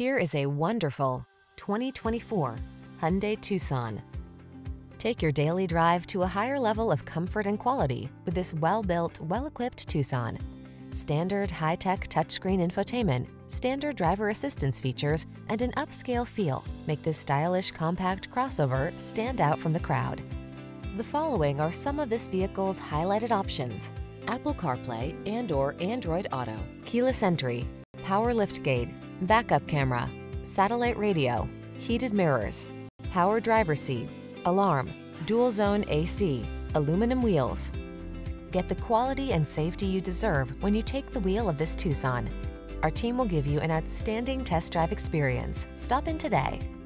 Here is a wonderful 2024 Hyundai Tucson. Take your daily drive to a higher level of comfort and quality with this well-built, well-equipped Tucson. Standard high-tech touchscreen infotainment, standard driver assistance features, and an upscale feel make this stylish compact crossover stand out from the crowd. The following are some of this vehicle's highlighted options: Apple CarPlay and/or Android Auto, keyless entry, power liftgate, backup camera, satellite radio, heated mirrors, power driver seat, alarm, dual zone AC, aluminum wheels. Get the quality and safety you deserve when you take the wheel of this Tucson. Our team will give you an outstanding test drive experience. Stop in today.